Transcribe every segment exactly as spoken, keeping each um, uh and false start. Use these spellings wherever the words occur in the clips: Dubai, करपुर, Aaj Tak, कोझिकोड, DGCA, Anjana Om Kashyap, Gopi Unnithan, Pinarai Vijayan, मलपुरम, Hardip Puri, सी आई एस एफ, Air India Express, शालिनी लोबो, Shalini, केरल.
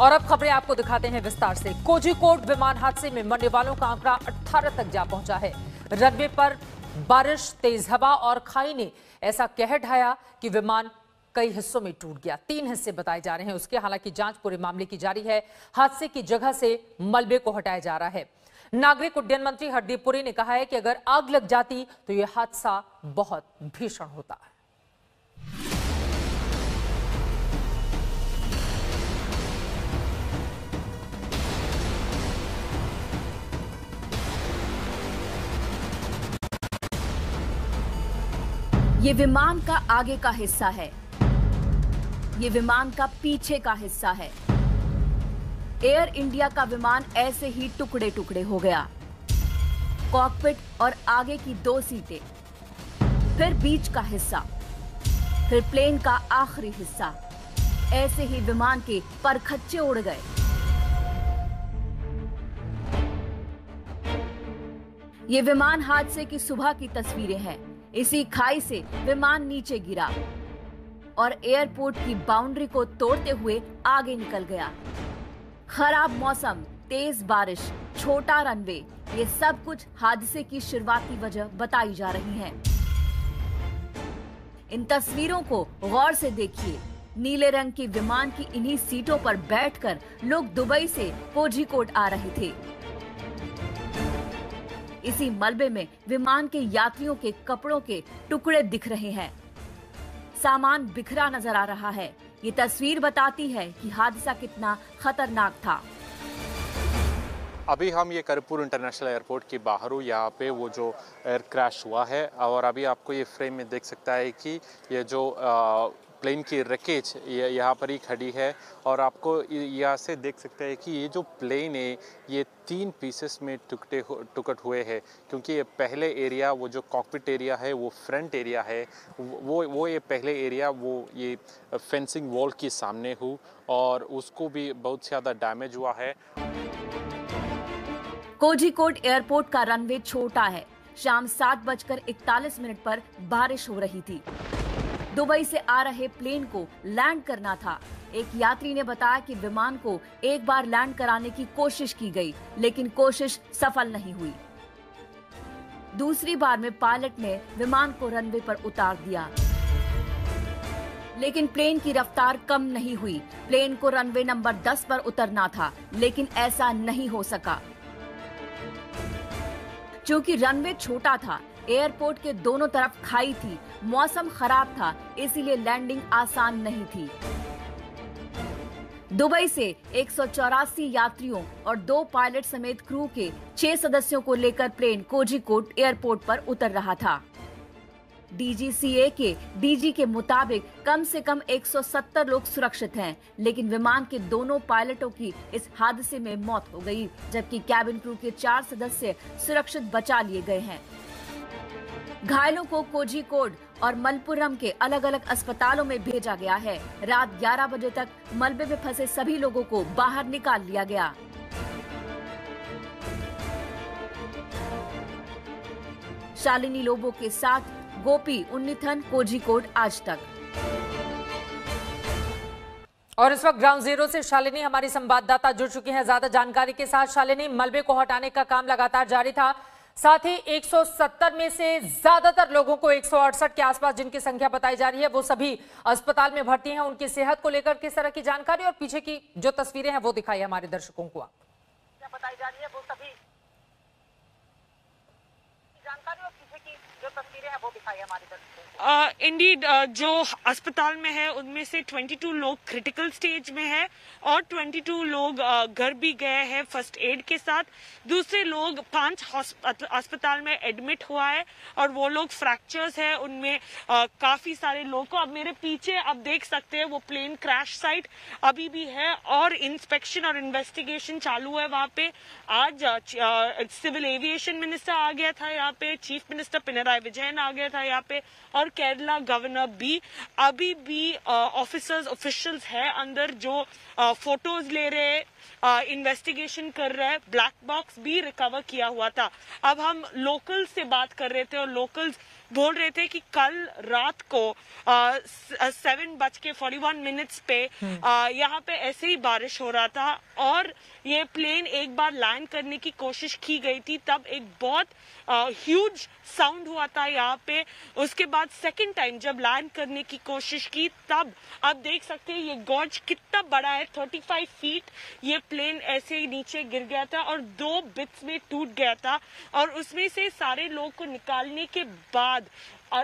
और अब खबरें आपको दिखाते हैं विस्तार से। कोझिकोड विमान हादसे में मरने वालों का आंकड़ा अठारह तक जा पहुंचा है। रनवे पर बारिश, तेज हवा और खाई ने ऐसा कहर ढाया कि विमान कई हिस्सों में टूट गया। तीन हिस्से बताए जा रहे हैं उसके, हालांकि जांच पूरे मामले की जारी है। हादसे की जगह से मलबे को हटाया जा रहा है। नागरिक उड्डयन मंत्री हरदीप पुरी ने कहा है कि अगर आग लग जाती तो यह हादसा बहुत भीषण होता है। ये विमान का आगे का हिस्सा है, ये विमान का पीछे का हिस्सा है। एयर इंडिया का विमान ऐसे ही टुकड़े टुकड़े हो गया। कॉकपिट और आगे की दो सीटें, फिर बीच का हिस्सा, फिर प्लेन का आखिरी हिस्सा। ऐसे ही विमान के परखच्चे उड़ गए। ये विमान हादसे की सुबह की तस्वीरें हैं। इसी खाई से विमान नीचे गिरा और एयरपोर्ट की बाउंड्री को तोड़ते हुए आगे निकल गया। खराब मौसम, तेज बारिश, छोटा रनवे, ये सब कुछ हादसे की शुरुआती वजह बताई जा रही है। इन तस्वीरों को गौर से देखिए। नीले रंग के विमान की इन्हीं सीटों पर बैठकर लोग दुबई से कोझिकोड आ रहे थे। इसी मलबे में विमान के यात्रियों के कपड़ों के टुकड़े दिख रहे हैं। सामान बिखरा नजर आ रहा है। ये तस्वीर बताती है कि हादसा कितना खतरनाक था। अभी हम ये करपुर इंटरनेशनल एयरपोर्ट के बाहरों यहाँ पे वो जो एयर क्रैश हुआ है, और अभी आपको ये फ्रेम में देख सकता है कि ये जो आ, प्लेन की रकेज ये यहाँ पर ही खड़ी है। और आपको यहाँ से देख सकते हैं कि ये जो प्लेन है ये तीन पीसेस में टुकड़े टुकट हुए हैं, क्योंकि ये पहले एरिया, वो जो कॉकपिट एरिया है, वो फ्रंट एरिया है, वो वो ये पहले एरिया वो ये फेंसिंग वॉल के सामने हो और उसको भी बहुत ज़्यादा डैमेज हुआ है। कोझिकोड एयरपोर्ट का रनवे छोटा है। शाम सात बजकर इकतालीस मिनट पर बारिश हो रही थी। दुबई से आ रहे प्लेन को लैंड करना था। एक यात्री ने बताया कि विमान को एक बार लैंड कराने की कोशिश की गई, लेकिन कोशिश सफल नहीं हुई। दूसरी बार में पायलट ने विमान को रनवे पर उतार दिया, लेकिन प्लेन की रफ्तार कम नहीं हुई। प्लेन को रनवे नंबर दस पर उतरना था, लेकिन ऐसा नहीं हो सका। चूंकि रनवे छोटा था, एयरपोर्ट के दोनों तरफ खाई थी, मौसम खराब था, इसीलिए लैंडिंग आसान नहीं थी। दुबई से एक सौ चौरासी यात्रियों और दो पायलट समेत क्रू के छह सदस्यों को लेकर प्लेन कोझिकोड एयरपोर्ट पर उतर रहा था। डीजीसीए के डीजी के मुताबिक कम से कम एक सौ सत्तर लोग सुरक्षित हैं, लेकिन विमान के दोनों पायलटों की इस हादसे में मौत हो गई, जबकि कैबिन क्रू के चार सदस्य सुरक्षित बचा लिए गए हैं। घायलों को कोझिकोड और मलपुरम के अलग अलग अस्पतालों में भेजा गया है। रात ग्यारह बजे तक मलबे में फंसे सभी लोगों को बाहर निकाल लिया गया। शालिनी लोबो के साथ गोपी उन्नीथन, कोझिकोड, आज तक। और इस वक्त ग्राउंड जीरो से शालिनी हमारी संवाददाता जुड़ चुकी हैं ज्यादा जानकारी के साथ। शालिनी, मलबे को हटाने का काम लगातार जारी था, साथ ही एक सौ सत्तर में से ज्यादातर लोगों को एक सौ अड़सठ के आसपास जिनकी संख्या बताई जा रही है वो सभी अस्पताल में भर्ती हैं। उनकी सेहत को लेकर किस तरह की जानकारी और पीछे की जो तस्वीरें हैं वो दिखाई हमारे दर्शकों को आप। क्या बताई जा रही है वो सभी जानकारी और पीछे की जो तस्वीरें हैं वो दिखाई हमारे दर्शकों को। इंडीड uh, uh, जो अस्पताल में है उनमें से बाईस लोग क्रिटिकल स्टेज में है और बाईस लोग घर uh, भी गए हैं फर्स्ट एड के साथ। दूसरे लोग पांच अस्पताल में एडमिट हुआ है और वो लोग फ्रैक्चर्स है उनमें uh, काफी सारे लोग को। अब मेरे पीछे आप देख सकते हैं वो प्लेन क्रैश साइट अभी भी है और इंस्पेक्शन और इन्वेस्टिगेशन चालू है वहाँ पे। आज सिविल एविएशन मिनिस्टर आ गया था यहाँ पे, चीफ मिनिस्टर पिनराई विजयन आ गया था यहाँ पे, और केरला गवर्नर भी। अभी भी ऑफिसर्स ऑफिशियल्स है अंदर जो फोटोज ले रहे हैं, इन्वेस्टिगेशन कर रहे हैं। ब्लैक बॉक्स भी रिकवर किया हुआ था। अब हम लोकल्स से बात कर रहे थे और लोकल्स बोल रहे थे कि कल रात को सेवन बज के फोर्टी वन मिनट्स पे यहाँ पे ऐसे ही बारिश हो रहा था और ये प्लेन एक बार लैंड करने की कोशिश की गई थी, तब एक बहुत ह्यूज साउंड हुआ था यहाँ पे। उसके बाद सेकंड टाइम जब लैंड करने की कोशिश की तब आप देख सकते हैं ये गॉर्ज कितना बड़ा है, पैंतीस फीट। ये प्लेन ऐसे ही नीचे गिर गया था और दो बिट्स में टूट गया था और उसमें से सारे लोग को निकालने के बाद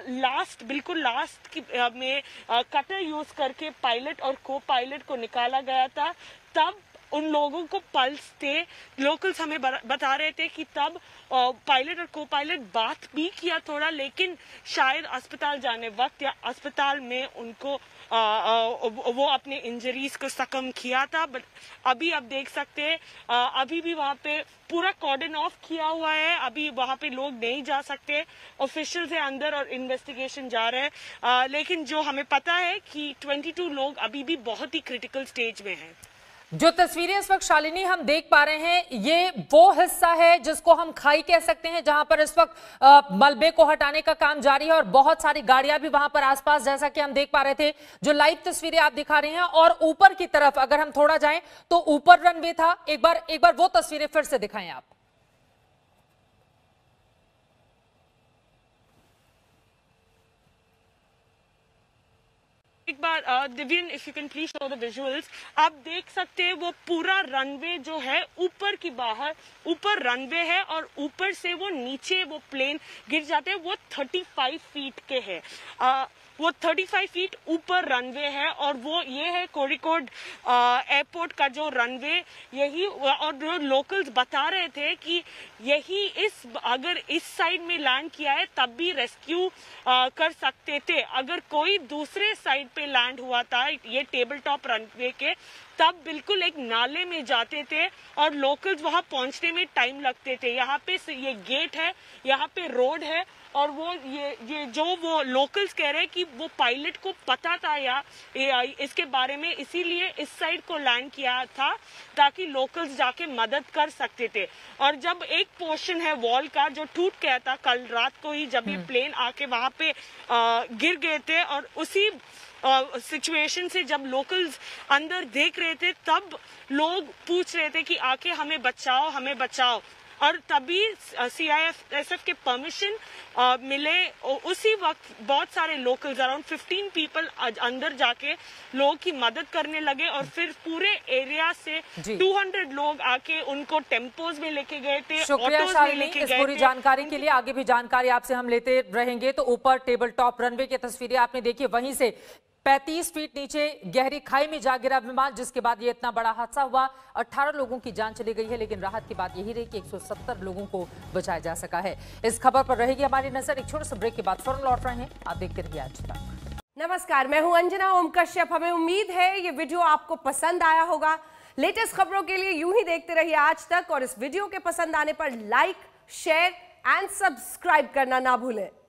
लास्ट बिल्कुल लास्ट की में कटर यूज करके पायलट और को पायलट को निकाला गया था। तब उन लोगों को पल्स थे, लोकल्स हमें बता रहे थे कि तब पायलट और को पायलट बात भी किया थोड़ा, लेकिन शायद अस्पताल जाने वक्त या अस्पताल में उनको आ, आ, वो अपने इंजरीज को सकम किया था। बट अभी आप देख सकते हैं अभी भी वहाँ पे पूरा कॉर्डन ऑफ किया हुआ है, अभी वहाँ पे लोग नहीं जा सकते। ऑफिशियल्स है अंदर और इन्वेस्टिगेशन जा रहे हैं, लेकिन जो हमें पता है कि ट्वेंटी टू लोग अभी भी बहुत ही क्रिटिकल स्टेज में है। जो तस्वीरें इस वक्त शालिनी हम देख पा रहे हैं, ये वो हिस्सा है जिसको हम खाई कह सकते हैं, जहां पर इस वक्त मलबे को हटाने का काम जारी है और बहुत सारी गाड़ियां भी वहां पर आसपास, जैसा कि हम देख पा रहे थे जो लाइव तस्वीरें आप दिखा रहे हैं। और ऊपर की तरफ अगर हम थोड़ा जाएं तो ऊपर रनवे था, एक बार एक बार वो तस्वीरें फिर से दिखाएं आप। एक बार Divyan if you can please show the visuals, आप देख सकते हैं वो पूरा रनवे जो है ऊपर की बाहर ऊपर रनवे है और ऊपर से वो नीचे वो प्लेन गिर जाते हैं। वो पैंतीस फीट के है, आ, वो पैंतीस फीट ऊपर रनवे है और वो ये है कोझिकोड एयरपोर्ट का जो रनवे। यही और जो लोकल्स बता रहे थे कि यही इस अगर इस साइड में लैंड किया है तब भी रेस्क्यू आ, कर सकते थे। अगर कोई दूसरे साइड पे लैंड हुआ था ये टेबल टॉप रनवे के, तब बिल्कुल एक नाले में जाते थे और लोकल्स वहां पहुंचने में टाइम लगते थे। यहाँ पे ये गेट है, यहाँ पे रोड है और वो ये ये जो वो लोकल्स कह रहे हैं कि वो पायलट को पता था या इसके बारे में, इसीलिए इस साइड को लैंड किया था ताकि लोकल्स जाके मदद कर सकते थे। और जब एक पोर्शन है वॉल का जो टूट गया था कल रात को ही, जब ये प्लेन आके वहां पे आ, गिर गए थे और उसी सिचुएशन से जब लोकल्स अंदर देख रहे थे तब लोग पूछ रहे थे कि आके हमें बचाओ हमें बचाओ और तभी सी आई एस एफ के परमिशन मिले। उसी वक्त बहुत सारे लोकल्स अराउंड पंद्रह पीपल अंदर जाके लोग की मदद करने लगे और फिर पूरे एरिया से दो सौ लोग आके उनको टेम्पोज में लेके गए थे, ऑटोज में लेके गए थे। पूरी जानकारी के लिए आगे भी जानकारी आपसे हम लेते रहेंगे। तो ऊपर टेबल टॉप रनवे की तस्वीरें आपने देखी, वहीं से पैंतीस फीट नीचे गहरी खाई में जा गिरा विमान, जिसके बाद ये इतना बड़ा हादसा हुआ। अठारह लोगों की जान चली गई है, लेकिन राहत की बात यही रही कि एक सौ सत्तर लोगों को बचाया जा सका है। इस खबर पर रहेगी हमारी नजर। एक छोटे से ब्रेक के बाद फौरन लौट रहे हैं, आप देखते रहिए आज तक। नमस्कार, मैं हूं अंजना ओम कश्यप। हमें उम्मीद है ये वीडियो आपको पसंद आया होगा। लेटेस्ट खबरों के लिए यूं ही देखते रहिए आज तक और इस वीडियो के पसंद आने पर लाइक, शेयर एंड सब्सक्राइब करना ना भूलें।